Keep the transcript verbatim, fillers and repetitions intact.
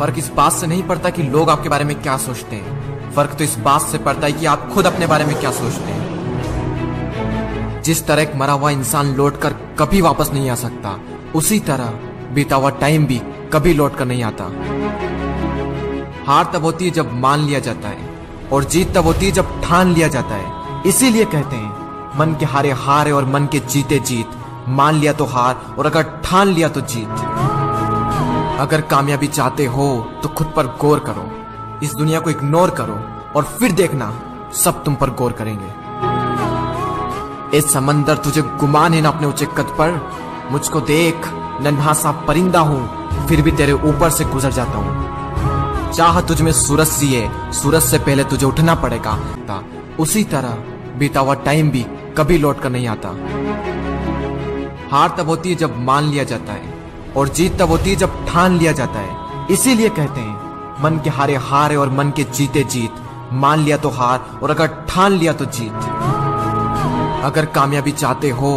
फर्क इस बात से नहीं पड़ता कि लोग आपके बारे में क्या सोचते हैं, फर्क तो इस बात से पड़ता है कि आप खुद अपने बारे में क्या सोचते हैं। जिस तरह एक मरा हुआ इंसान लौटकर कभी वापस नहीं आ सकता, उसी तरह बीता हुआ टाइम भी कभी लौटकर नहीं आता। हार तब होती है जब मान लिया जाता है, और जीत तब होती है जब ठान लिया जाता है। इसीलिए कहते हैं मन के हारे हार है और मन के जीते जीत। मान लिया तो हार, और अगर ठान लिया तो जीत। अगर कामयाबी चाहते हो तो खुद पर गौर करो, इस दुनिया को इग्नोर करो, और फिर देखना सब तुम पर गौर करेंगे। ए समंदर, तुझे गुमान है ना अपने ऊंचे कद पर, मुझको देख नन्हा सा परिंदा हूं, फिर भी तेरे ऊपर से गुजर जाता हूं। चाह तुझ में सूरज सी है, सूरज से पहले तुझे उठना पड़ेगा। उसी तरह बीता हुआ टाइम भी कभी लौट कर नहीं आता। हार तब होती है जब मान लिया जाता है, और जीत तब होती है जब ठान लिया जाता है। इसीलिए कहते हैं मन के हारे हार है और मन के जीते जीत। मान लिया तो हार, और अगर ठान लिया तो जीत। अगर कामयाबी चाहते हो